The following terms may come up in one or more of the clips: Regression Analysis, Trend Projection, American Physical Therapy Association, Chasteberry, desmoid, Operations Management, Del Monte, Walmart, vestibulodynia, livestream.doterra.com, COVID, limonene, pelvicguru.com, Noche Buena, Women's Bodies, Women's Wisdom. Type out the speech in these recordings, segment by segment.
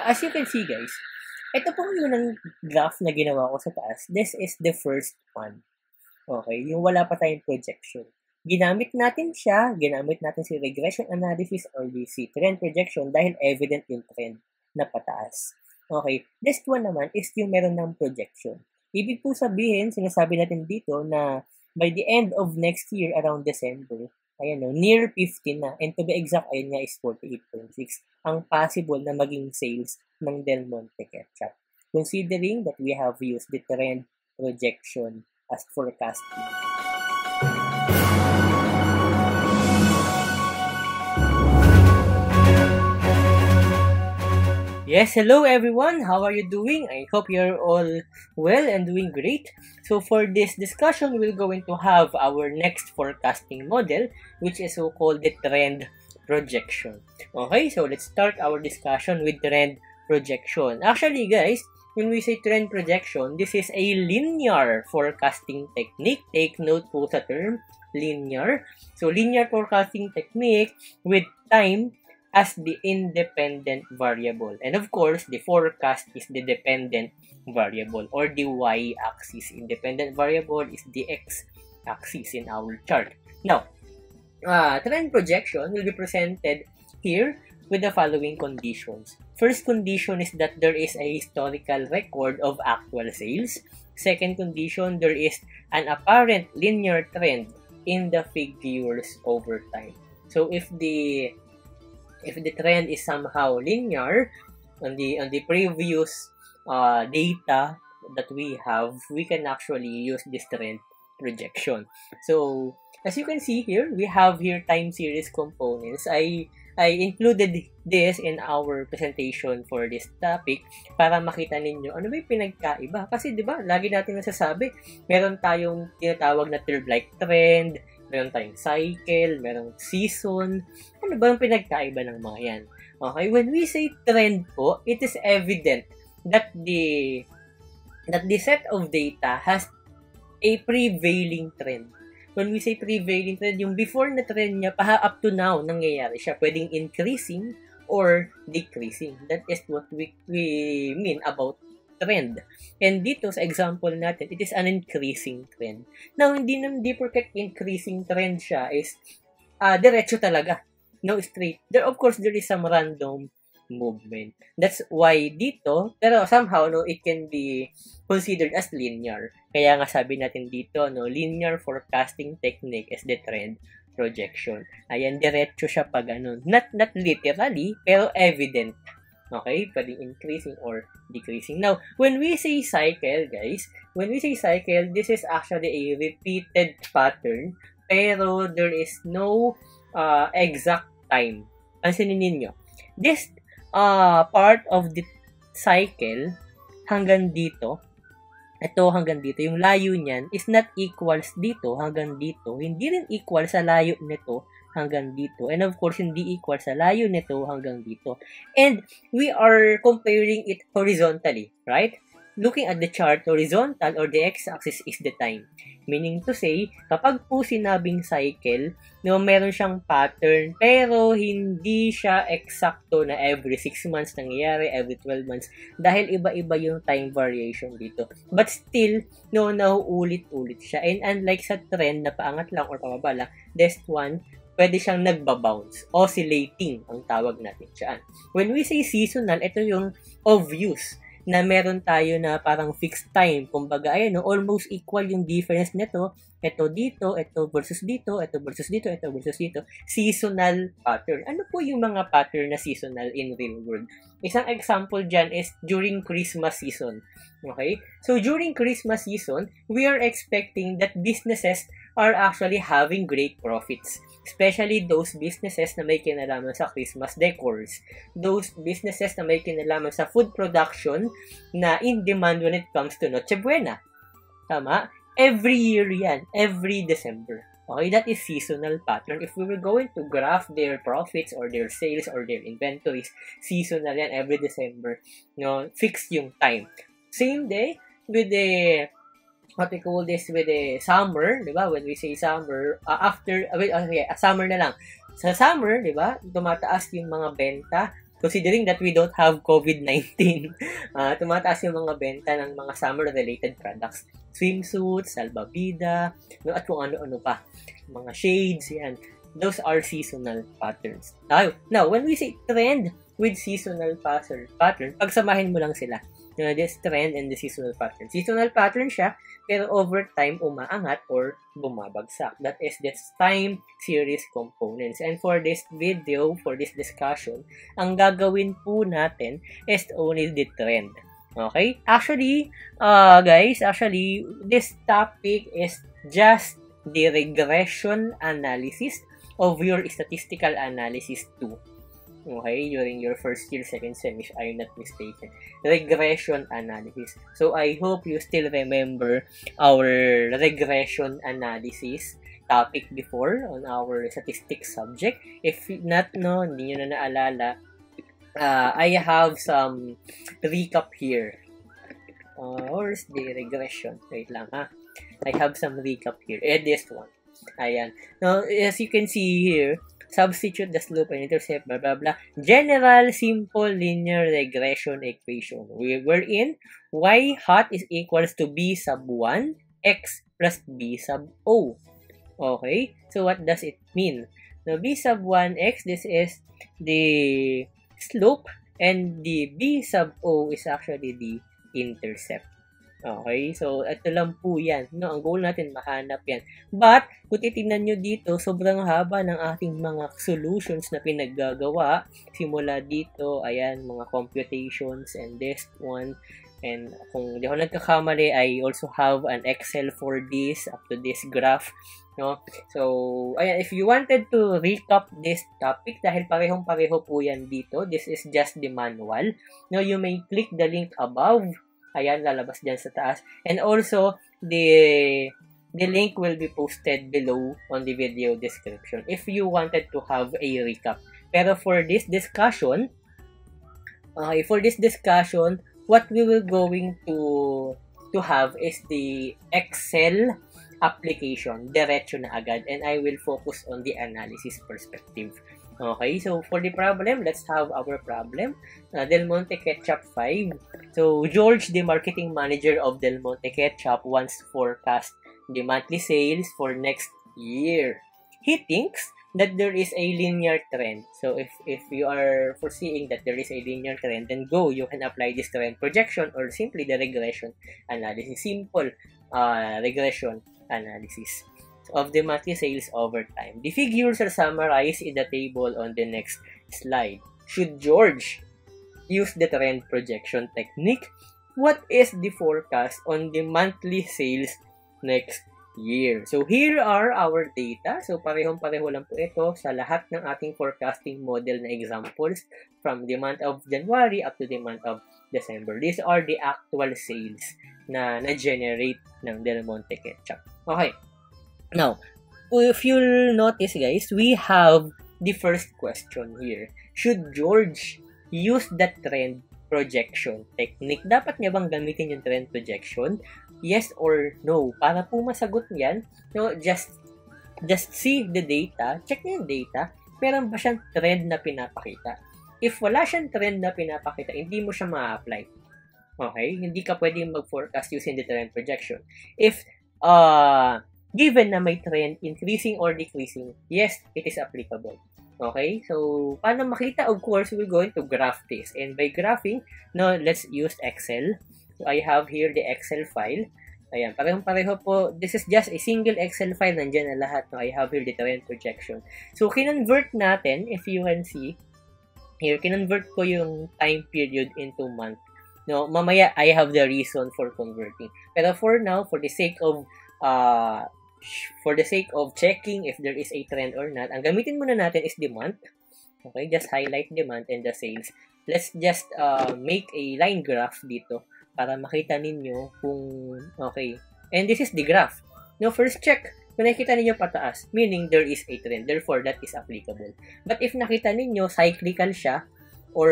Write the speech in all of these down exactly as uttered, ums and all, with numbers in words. As you can see guys, ito pong unang graph na ginawa ko sa taas. This is the first one. Okay, yung wala pa tayong projection. Ginamit natin siya, ginamit natin si Regression Analysis or R A C, trend projection dahil evident yung trend na pataas. Okay, next one naman is yung meron ng projection. Ibig po sabihin, sinasabi natin dito na by the end of next year around December, ayan o, near fifty na. And to be exact, ayun nga is forty-eight point six ang possible na maging sales ng Del Monte Ketchup. Considering that we have used the trend projection as forecasting. Yes, hello everyone, how are you doing? I hope you're all well and doing great. So for this discussion, we're going to have our next forecasting model, which is so-called the trend projection. Okay, so let's start our discussion with trend projection. Actually guys, when we say trend projection, this is a linear forecasting technique. Take note po sa term, linear. So linear forecasting technique with time as the independent variable. And of course, the forecast is the dependent variable, or the y-axis. Independent variable is the x-axis in our chart. Now, uh, trend projection will be presented here with the following conditions. First condition is that there is a historical record of actual sales. Second condition, there is an apparent linear trend in the figures over time. So if the If the trend is somehow linear on the on the previous uh, data that we have, we can actually use this trend projection. So as you can see here, we have here time series components. I I included this in our presentation for this topic para makita ninyo ano ba yung pinagkaiba. Kasi di ba lagi natin nasasabi, meron tayong tinatawag na curve-like trend, meron tayong cycle, merong season. Ano ba ang pinagkaiba ng mga yan? Okay, when we say trend po, it is evident that the that the set of data has a prevailing trend. When we say prevailing trend, yung before na trend niya, pa up to now, nangyayari siya. Pwedeng increasing or decreasing. That is what we, we mean about trend. And dito sa example natin, it is an increasing trend. Now, hindi naman di porket increasing trend siya is uh, diretso talaga. No straight. There, of course, there is some random movement. That's why dito, pero somehow, no, it can be considered as linear. Kaya nga sabi natin dito, no, linear forecasting technique is the trend projection. Ayan, diretso siya pag ano. Not, not literally, pero evident. Okay, pwedeng increasing or decreasing. Now, when we say cycle, guys, when we say cycle, this is actually a repeated pattern, pero there is no uh, exact time. Pansinin ninyo, this uh, part of the cycle, hanggang dito, ito hanggang dito, yung layo niyan is not equals dito hanggang dito, hindi rin equal sa layo nito hanggang dito. And of course, hindi equal sa layo nito hanggang dito. And we are comparing it horizontally, right? Looking at the chart, horizontal or the x-axis is the time. Meaning to say, kapag po sinabing cycle, no, meron siyang pattern, pero hindi siya eksakto na every six months nangyayari, every twelve months, dahil iba-iba yung time variation dito. But still, no, nauulit-ulit siya. And unlike sa trend na paangat lang or pababa lang, this one, pwede siyang nagbabounce, oscillating ang tawag natin siya. When we say seasonal, ito yung obvious na meron tayo na parang fixed time. Kumbaga, ayan, no, almost equal yung difference nito. Ito dito, ito versus dito, ito versus dito, ito versus dito. Seasonal pattern. Ano po yung mga pattern na seasonal in real world? Isang example dyan is during Christmas season. Okay? So, during Christmas season, we are expecting that businesses are actually having great profits. Especially those businesses na may kinalaman sa Christmas decors. Those businesses na may kinalaman sa food production na in demand when it comes to Noche Buena. Tama? Every year yan. Every December. Okay? That is seasonal pattern. If we were going to graph their profits or their sales or their inventories, seasonal yan every December. No? Fixed yung time. Same day with the... what we call this with a summer, di ba? When we say summer, uh, after, uh, wait, okay, uh, summer na lang. Sa summer, di ba, tumataas yung mga benta Considering that we don't have COVID nineteen, uh, tumataas yung mga benta ng mga summer-related products. Swimsuits, salbabida, no, at kung ano-ano pa. Mga shades, yan. Those are seasonal patterns. Now, when we say trend with seasonal pattern, pagsamahin mo lang sila. You know, this trend and the seasonal pattern. Seasonal pattern siya, pero over time, umaangat or bumabagsak. That is this time series components. And for this video, for this discussion, ang gagawin po natin is only the trend. Okay? Actually, uh, guys, actually, this topic is just the regression analysis of your statistical analysis two. Okay, during your first year, second sem, if I'm not mistaken. Regression analysis. So, I hope you still remember our regression analysis topic before on our statistics subject. If not, no, hindi nyo na naalala, uh, I have some recap here. Uh, where's the regression? Wait lang, ha? I have some recap here. Eh, this one. Ayan. Now, as you can see here, substitute the slope and intercept, blah, blah, blah. General, simple, linear regression equation. We were in y hat is equals to b sub one, x plus b sub O. Okay? So, what does it mean? Now, b sub one, x, this is the slope, and the b sub O is actually the intercept. Okay, so ito lang po yan. No, ang goal natin, mahanap yan. But, kung titignan nyo dito, sobrang haba ng ating mga solutions na pinaggagawa. Simula dito, ayan, mga computations and this one. And kung di ako nagkakamali, I also have an Excel for this, up to this graph. No? So, ayan, if you wanted to recap this topic, dahil parehong-pareho po yan dito, this is just the manual. Now, you may click the link above. Ayan, lalabas dyan sa taas. And also, the, the link will be posted below on the video description if you wanted to have a recap. Pero for this discussion, okay, for this discussion, what we will going to, to have is the Excel application. Diretso na agad. And I will focus on the analysis perspective. Okay, so for the problem, let's have our problem. Uh, Del Monte Ketchup five. So, George, the marketing manager of Del Monte Ketchup, wants to forecast the monthly sales for next year. He thinks that there is a linear trend. So, if, if you are foreseeing that there is a linear trend, then go. You can apply this trend projection or simply the regression analysis. Simple uh, regression analysis of the monthly sales over time. The figures are summarized in the table on the next slide. Should George use the trend projection technique? What is the forecast on the monthly sales next year? So, here are our data. So, parehong-pareho lang po ito sa lahat ng ating forecasting model na examples from the month of January up to the month of December. These are the actual sales na na-generate ng Del Monte Ketchup. Okay. Now, if you'll notice, guys, we have the first question here. Should George use the trend projection technique? Dapat niya bang gamitin yung trend projection? Yes or no? Para po masagot yan, no, just, just see the data, check niya yung data, meron ba siyang trend na pinapakita? If wala siyang trend na pinapakita, hindi mo siya ma-apply. Okay? Hindi ka pwedeng mag-forecast using the trend projection. If, uh, given na may trend, increasing or decreasing, yes, it is applicable. Okay? So, paano makita? Of course, we're going to graph this. And by graphing, no, let's use Excel. So, I have here the Excel file. Ayan, parehong-pareho po. This is just a single Excel file. Nandiyan na lahat. No? I have here the trend projection. So, kinonvert natin, if you can see, here, kinonvert ko yung time period into month. No, mamaya, I have the reason for converting. Pero for now, for the sake of Uh, for the sake of checking if there is a trend or not, ang gamitin muna natin is the month. Okay, just highlight the month and the sales. Let's just uh, make a line graph dito para makita ninyo kung okay. And this is the graph. Now, first check, kung nakita ninyo pataas, meaning there is a trend. Therefore, that is applicable. But if nakita ninyo, cyclical siya or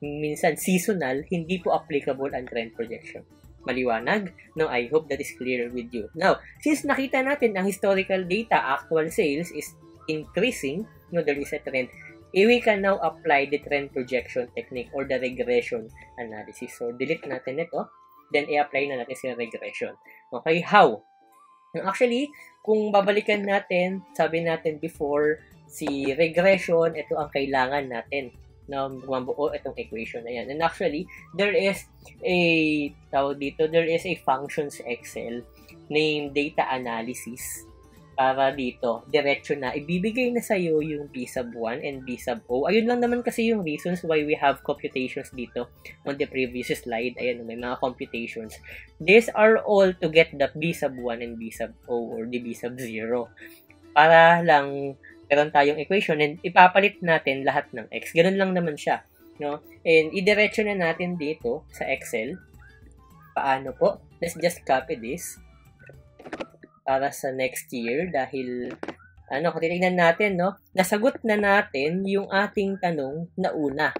minsan seasonal, hindi po applicable ang trend projection. Maliwanag? No, I hope that is clear with you. Now, since nakita natin ang historical data, actual sales is increasing, no, there is a trend. We can now apply the trend projection technique or the regression analysis. So, delete natin ito. Then, i-apply na natin sa regression. Okay, how? Actually, kung babalikan natin, sabi natin before, si regression, ito ang kailangan natin na mabuo itong equation na yan. And actually, there is a, tawag dito, there is a function sa Excel named data analysis. Para dito, diretso na, ibibigay na sa'yo yung B sub one and B sub O. Ayun lang naman kasi yung reasons why we have computations dito on the previous slide. Ayan, may mga computations. These are all to get the B sub one and B sub O or the B sub zero. Para lang, meron tayong equation and ipapalit natin lahat ng X. Ganun lang naman siya. No? And idiretso na natin dito sa Excel. Paano po? Let's just copy this. Para sa next year dahil ano, kung titignan natin, no, nasagot na natin yung ating tanong na una.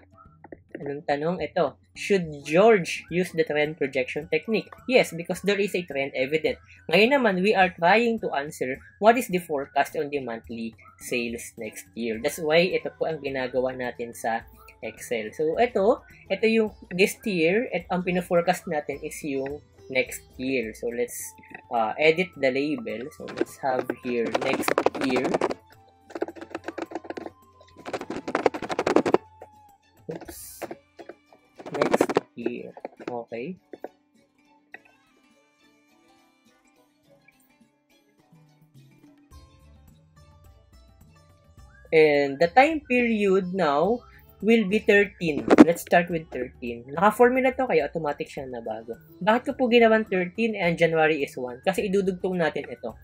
Anong tanong? Ito, should George use the trend projection technique? Yes, because there is a trend evident. Ngayon naman, we are trying to answer what is the forecast on the monthly sales next year. That's why ito po ang ginagawa natin sa Excel. So, ito, ito yung this year, at ang pina-forecast natin is yung next year. So, let's uh, edit the label. So, let's have here next year. Oops. Next year. Okay. And the time period now will be thirteen. Let's start with thirteen. Naka-formula to kaya automatic siya na bago. Bakit ko po ginawan thirteen and January is one? Kasi idudugtong natin ito.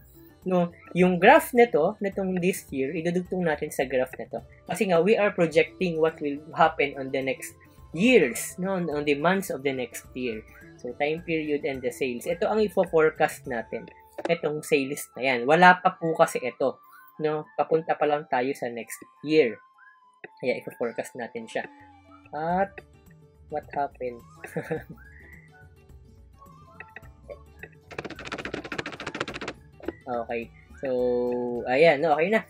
No, yung graph nito, nitong this year, idudugtong natin sa graph nito. Kasi nga, we are projecting what will happen on the next years, no, on the months of the next year. So, time period and the sales. Ito ang ifo-forecast natin. Itong sales na yan. Wala pa po kasi ito. No, papunta pa lang tayo sa next year. Kaya, i-forecast natin siya. At, what happened? Okay. So, ayan. No, okay na.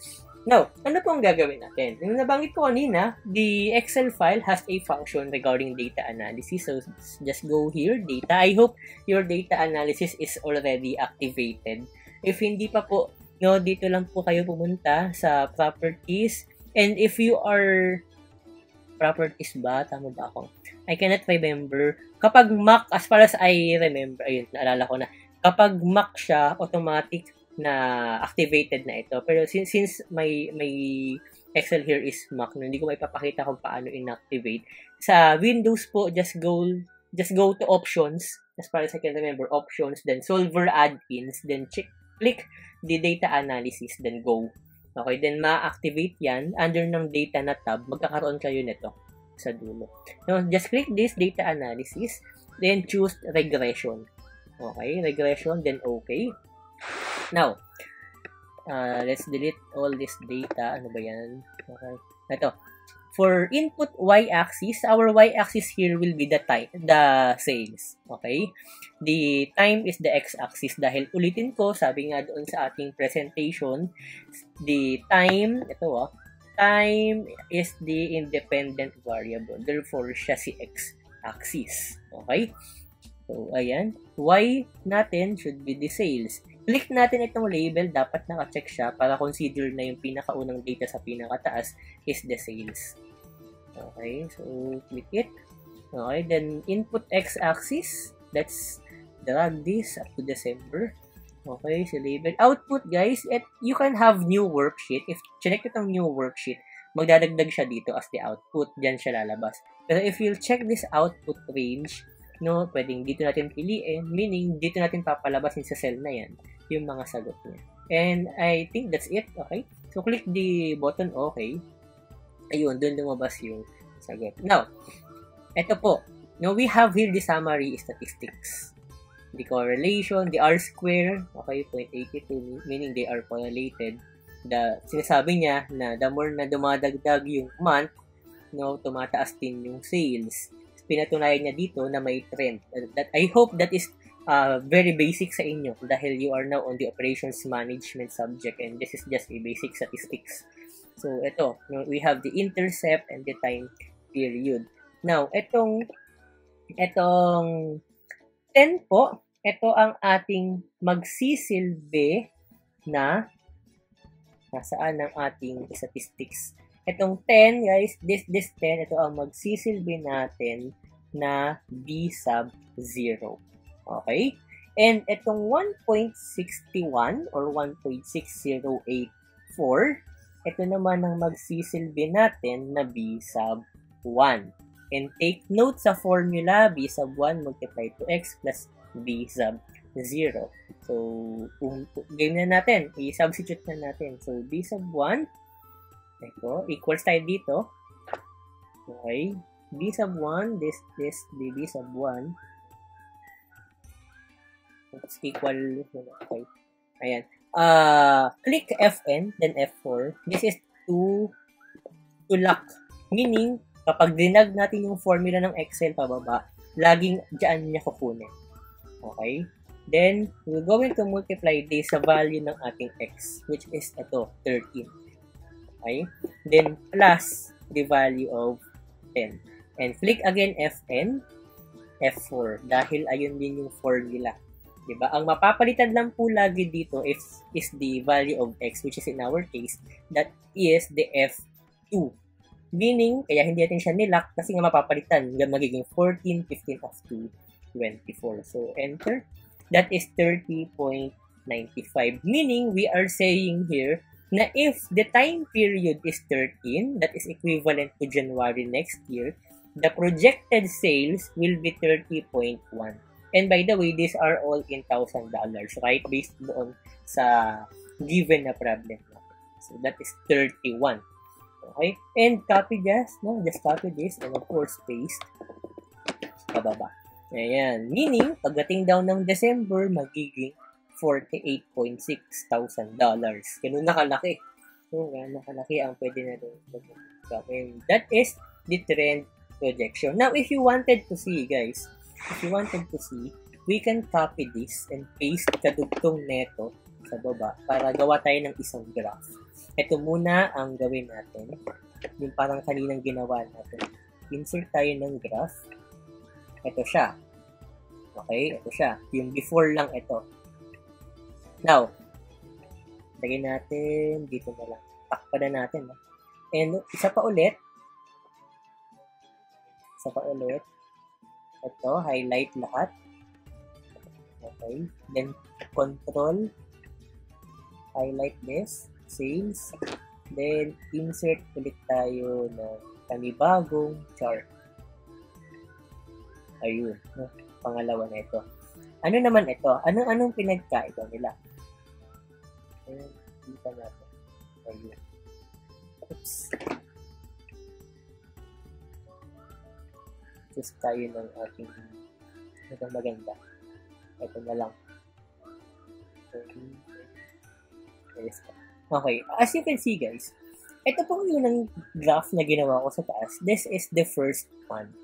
Now, ano po ang gagawin natin? Yung nabanggit ko kanina, the Excel file has a function regarding data analysis. So, just go here, data. I hope your data analysis is already activated. If hindi pa po, no, dito lang po kayo pumunta sa properties. And if you are, properties ba? Tama ba ako? I cannot remember. Kapag M A C, as far as I remember, ayun, naalala ko na. Kapag M A C siya, automatic na activated na ito. Pero since, since may, may Excel here is M A C, no, hindi ko may papakita kung paano inactivate. Sa Windows po, just go, just go to options. As far as I can remember, options, then solver add-ins, then check, click the data analysis, then go. Okay, then ma-activate yan under ng data na tab, magkakaroon kayo nito sa dulo. Now, just click this data analysis, then choose regression. Okay, regression, then okay. Now, uh, let's delete all this data. Ano ba yan? Okay, ito. For input y-axis, our y-axis here will be the time, the sales. Okay, the time is the x-axis dahil ulitin ko, sabi nga doon sa ating presentation, the time, ito ah, time is the independent variable. Therefore, siya si x-axis. Okay? So, ayan. Y natin should be the sales. Click natin itong label, dapat naka-check siya para consider na yung pinakaunang data sa pinakataas is the sales. Okay, so click it. Okay, then input x-axis, let's drag this up to December. Okay, so label. Output, guys, at you can have new worksheet. If check itong new worksheet, magdadagdag siya dito as the output. Diyan siya lalabas. Pero if you'll check this output range, no, pwedeng dito natin piliin, meaning dito natin papalabasin sa cell na yan yung mga sagot niya. And I think that's it. Okay, so click the button okay. Ayun, doon lumabas yung sagot. Now, eto po, no, we have here the summary statistics, the correlation, the R square, okay, zero point eight two, meaning they are correlated. The sinasabi niya na the more na dumadagdag yung month, no, tumataas din yung sales. Pinatunayan niya dito na may trend. That I hope that is uh, very basic sa inyo dahil you are now on the operations management subject and this is just a basic statistics. So, ito, we have the intercept and the time period. Now, itong, itong ten po, ito ang ating magsisilbi na, nasaan ang ating statistics. Itong ten, guys, this, this ten, ito ang magsisilbi natin na B sub zero. Okay? And itong one point six one or one point six zero eight four, ito naman ang magsisilbi natin na B sub one. And take note sa formula, B sub one multiplied to X plus B sub zero. So, um, game na natin. I-substitute na natin. So, B sub one, ito, equals tayo dito. Okay. B sub one, this, this, B sub one. It's equal, okay. Ayan. Uh, click F N, then F four. This is to, to lock. Meaning, kapag dinag natin yung formula ng Excel pababa, laging dyan niya kukunin. Okay? Then, we're going to multiply this sa value ng ating X, which is ito, thirteen. Okay? Then, plus the value of ten. And click again F N, F four. Dahil ayun din yung formula. Diba? Ang mapapalitan lang po lagi dito is, is the value of X, which is in our case, that is the F two. Meaning, kaya hindi natin siya nilock kasi nga mapapalitan. Magiging fourteen, fifteen of two, twenty-four. So, enter. That is thirty point nine five. Meaning, we are saying here na if the time period is thirteen, that is equivalent to January next year, the projected sales will be thirty point one. And by the way, these are all in thousand dollars, right? Based doon sa given na problem. So, that is thirty-one. Okay, and copy just, no? Just copy this, and of course, paste pababa. Ayan, meaning, pagdating down ng December, magiging forty-eight point six thousand dollars. Ganun nakalaki. So, ganun nakalaki ang pwede natin mag-gawin. That is the trend projection. Now, if you wanted to see, guys, if you wanted to see, we can copy this and paste kadugtong neto sa baba para gawa tayo ng isang graph. Ito muna ang gawin natin. Yung parang kaninang ginawa natin. Insert tayo ng graph. Ito siya. Okay, ito siya. Yung before lang ito. Now, lagay natin dito na lang. Takpan na natin. Eh. And isa pa ulit. Isa pa ulit. Ito, highlight lahat. Okay. Then, control. Highlight this. Sales. Then, insert ulit tayo ng panibagong chart. Ayun. Pangalawa na ito. Ano naman ito? Anong-anong pinagka ito nila? Ayun. Kita natin. Ayun. Oops. Just tayo ng ating itong maganda. Ito na lang. Yes. Okay, as you can see guys, ito po yun ang graph na ginawa ko sa taas. This is the first one.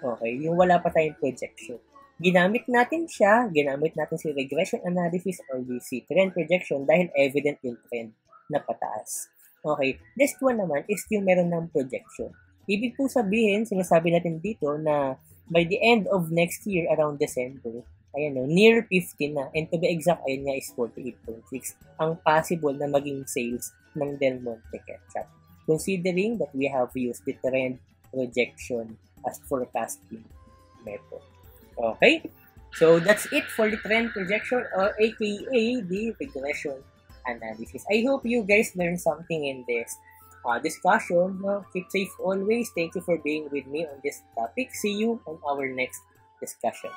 Okay, yung wala pa tayong projection. Ginamit natin siya, ginamit natin si regression analysis or si trend projection dahil evident yung trend na pataas. Okay, this one naman is yung meron ng projection. Ibig po sabihin, sinasabi natin dito na by the end of next year around December, ayan o, near fifty na. And to be exact, ayun nga is forty-eight point six. Ang possible na maging sales ng Del Monte ketchup. Considering that we have used the trend projection as forecasting method. Okay? So, that's it for the trend projection or aka the regression analysis. I hope you guys learned something in this uh, discussion. No? Keep safe always. Thank you for being with me on this topic. See you on our next discussion.